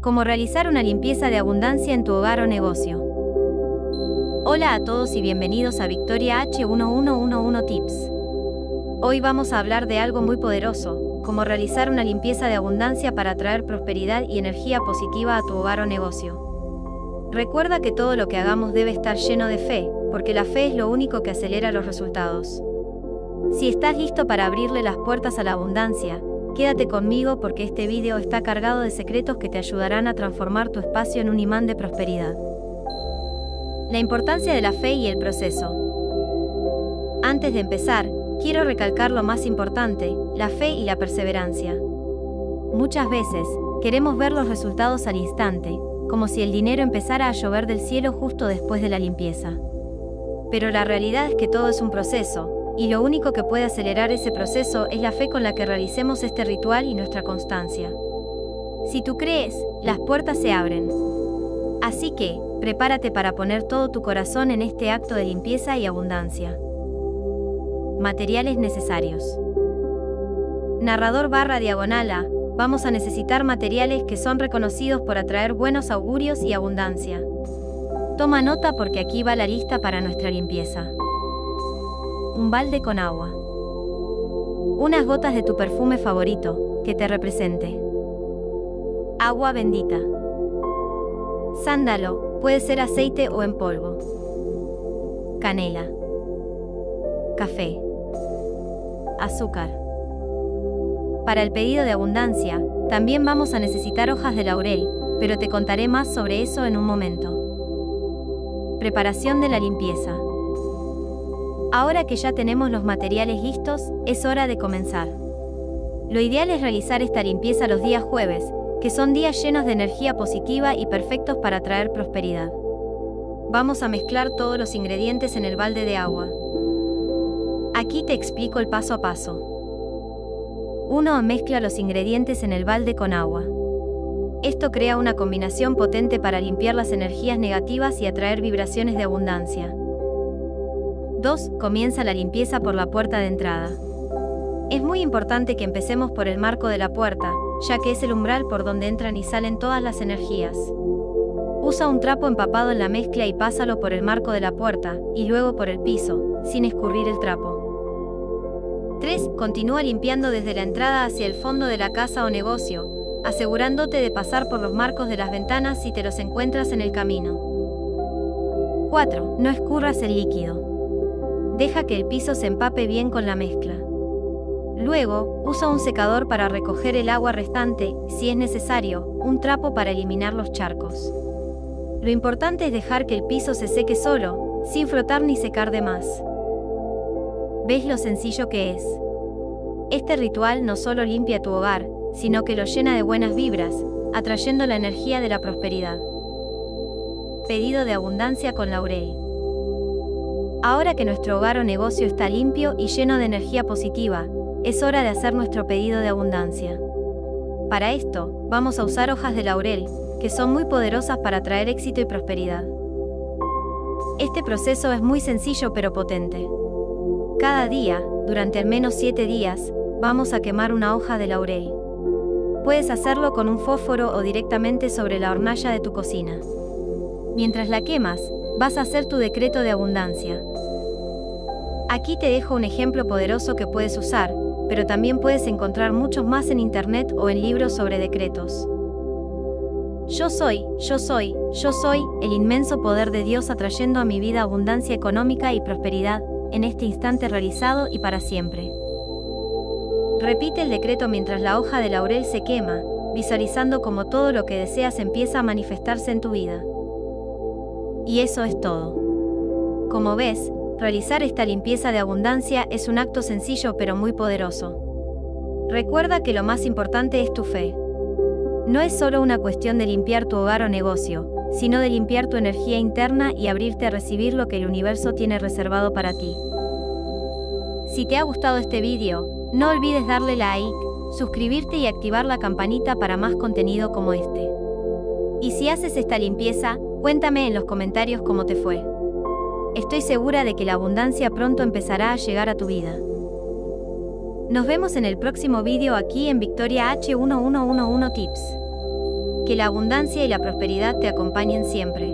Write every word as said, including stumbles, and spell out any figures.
como realizar una limpieza de abundancia en tu hogar o negocio. Hola a todos y bienvenidos a Victoria H uno uno uno uno Tips. Hoy vamos a hablar de algo muy poderoso, como realizar una limpieza de abundancia para atraer prosperidad y energía positiva a tu hogar o negocio. Recuerda que todo lo que hagamos debe estar lleno de fe, porque la fe es lo único que acelera los resultados. Si estás listo para abrirle las puertas a la abundancia, quédate conmigo porque este video está cargado de secretos que te ayudarán a transformar tu espacio en un imán de prosperidad. La importancia de la fe y el proceso. Antes de empezar, quiero recalcar lo más importante, la fe y la perseverancia. Muchas veces, queremos ver los resultados al instante, como si el dinero empezara a llover del cielo justo después de la limpieza. Pero la realidad es que todo es un proceso, y lo único que puede acelerar ese proceso es la fe con la que realicemos este ritual y nuestra constancia. Si tú crees, las puertas se abren. Así que, prepárate para poner todo tu corazón en este acto de limpieza y abundancia. Materiales necesarios. Narrador barra diagonal A, vamos a necesitar materiales que son reconocidos por atraer buenos augurios y abundancia. Toma nota porque aquí va la lista para nuestra limpieza. Un balde con agua. Unas gotas de tu perfume favorito, que te represente. Agua bendita. Sándalo, puede ser aceite o en polvo. Canela. Café. Azúcar. Para el pedido de abundancia, también vamos a necesitar hojas de laurel, pero te contaré más sobre eso en un momento. Preparación de la limpieza. Ahora que ya tenemos los materiales listos, es hora de comenzar. Lo ideal es realizar esta limpieza los días jueves, que son días llenos de energía positiva y perfectos para atraer prosperidad. Vamos a mezclar todos los ingredientes en el balde de agua. Aquí te explico el paso a paso. uno. Mezcla los ingredientes en el balde con agua. Esto crea una combinación potente para limpiar las energías negativas y atraer vibraciones de abundancia. dos. Comienza la limpieza por la puerta de entrada. Es muy importante que empecemos por el marco de la puerta, ya que es el umbral por donde entran y salen todas las energías. Usa un trapo empapado en la mezcla y pásalo por el marco de la puerta, y luego por el piso, sin escurrir el trapo. tres. Continúa limpiando desde la entrada hacia el fondo de la casa o negocio, asegurándote de pasar por los marcos de las ventanas si te los encuentras en el camino. cuatro. No escurras el líquido. Deja que el piso se empape bien con la mezcla. Luego, usa un secador para recoger el agua restante, si es necesario, un trapo para eliminar los charcos. Lo importante es dejar que el piso se seque solo, sin frotar ni secar de más. ¿Ves lo sencillo que es? Este ritual no solo limpia tu hogar, sino que lo llena de buenas vibras, atrayendo la energía de la prosperidad. Pedido de abundancia con laurel. Ahora que nuestro hogar o negocio está limpio y lleno de energía positiva, es hora de hacer nuestro pedido de abundancia. Para esto, vamos a usar hojas de laurel, que son muy poderosas para traer éxito y prosperidad. Este proceso es muy sencillo pero potente. Cada día, durante al menos siete días, vamos a quemar una hoja de laurel. Puedes hacerlo con un fósforo o directamente sobre la hornalla de tu cocina. Mientras la quemas, vas a hacer tu decreto de abundancia. Aquí te dejo un ejemplo poderoso que puedes usar, pero también puedes encontrar muchos más en internet o en libros sobre decretos. Yo soy, yo soy, yo soy, el inmenso poder de Dios atrayendo a mi vida abundancia económica y prosperidad, en este instante realizado y para siempre. Repite el decreto mientras la hoja de laurel se quema, visualizando cómo todo lo que deseas empieza a manifestarse en tu vida. Y eso es todo. Como ves, realizar esta limpieza de abundancia es un acto sencillo pero muy poderoso. Recuerda que lo más importante es tu fe. No es solo una cuestión de limpiar tu hogar o negocio, sino de limpiar tu energía interna y abrirte a recibir lo que el universo tiene reservado para ti. Si te ha gustado este vídeo, no olvides darle like, suscribirte y activar la campanita para más contenido como este. Y si haces esta limpieza, cuéntame en los comentarios cómo te fue. Estoy segura de que la abundancia pronto empezará a llegar a tu vida. Nos vemos en el próximo vídeo aquí en Victoria H uno uno uno uno Tips. Que la abundancia y la prosperidad te acompañen siempre.